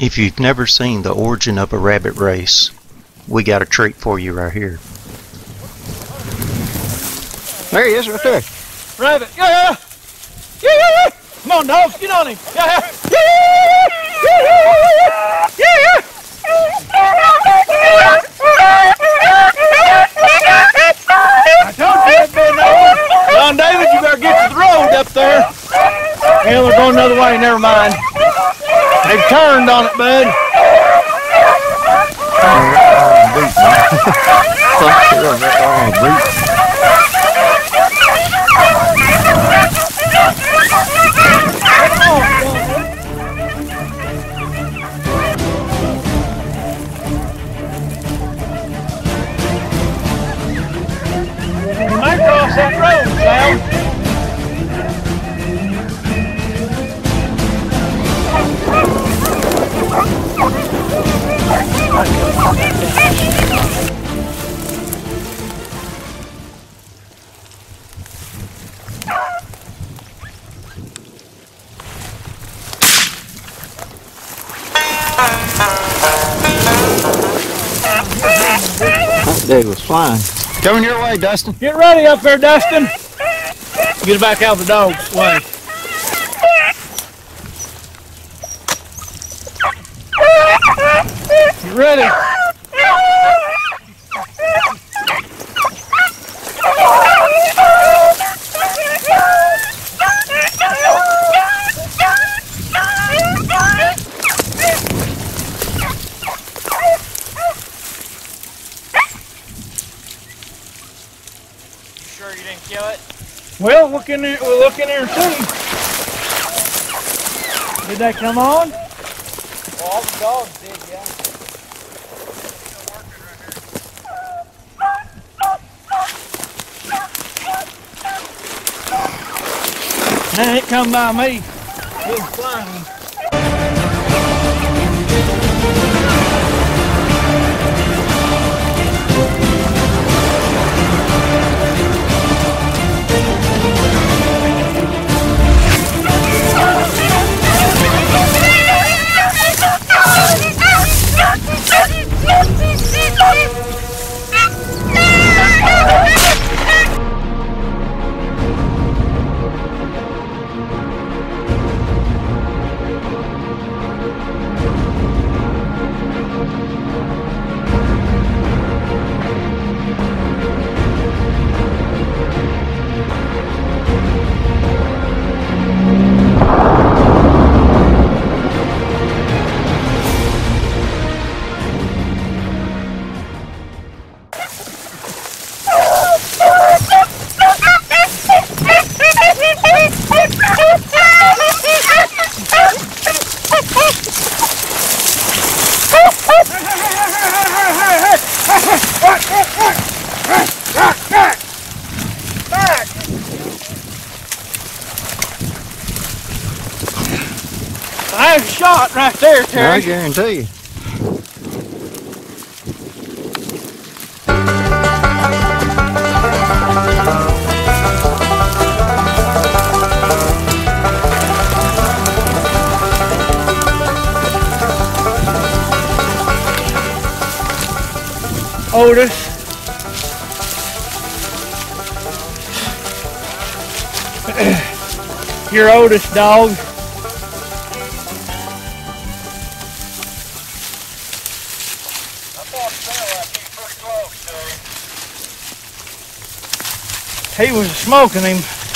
If you've never seen the origin of a rabbit race, we got a treat for you right here. There he is right there. Rabbit, yeah! Yeah, yeah, yeah! Come on, dogs, get on him! Yeah, yeah, yeah, yeah, yeah! I told you it'd be an old one. Don David, you better get to the road up there. Yeah, we're going another way, never mind. They've turned on it, bud. I cross that road, Sam. That day was flying. Coming your way, Dustin. Get ready up there, Dustin. Get back out of the dog's way. Get ready. Sure you didn't kill it? Well, look in there, we'll look in there and see. Did that come on? Well, all the dogs did, yeah. Still working right here. Now it come by me. It was flying. There's a shot right there, Terry. I guarantee you. Otis. Your Otis dog. He was smoking him.